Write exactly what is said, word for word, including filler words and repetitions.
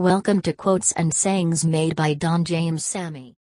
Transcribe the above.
Welcome to Quotes and Sayings made by Don James Sammy.